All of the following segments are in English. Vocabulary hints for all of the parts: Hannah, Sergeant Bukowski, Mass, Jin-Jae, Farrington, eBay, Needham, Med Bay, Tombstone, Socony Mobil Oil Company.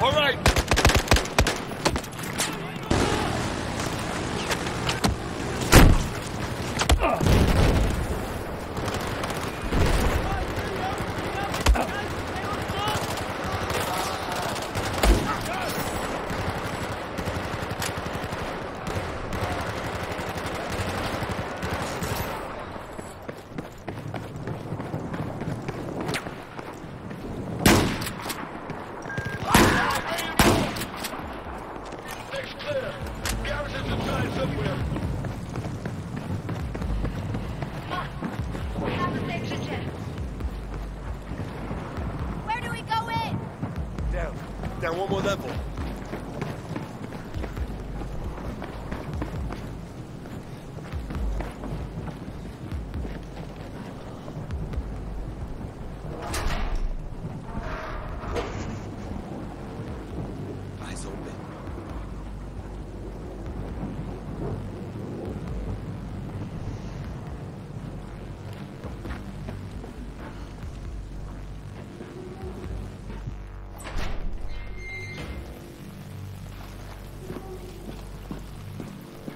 All right.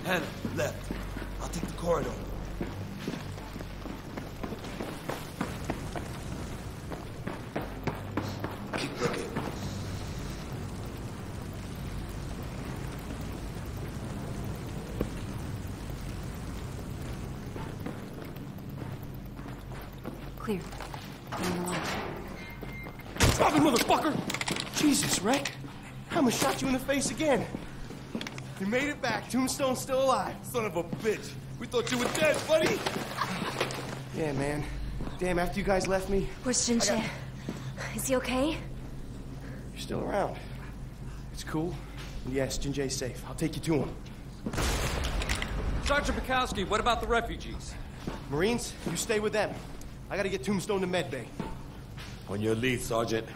Hannah, left. I'll take the corridor. Keep looking. Clear. Down the line. Stop it, motherfucker! Jesus, Rick. I'ma shot you in the face again. You made it back. Tombstone's still alive. Son of a bitch. We thought you were dead, buddy. Yeah, man. Damn, after you guys left me... Where's Jin-Jae? Is he okay? You're still around. It's cool. And yes, Jin-Jae's safe. I'll take you to him. Sergeant Bukowski, what about the refugees? Marines, you stay with them. I gotta get Tombstone to Med Bay. On your lead, Sergeant.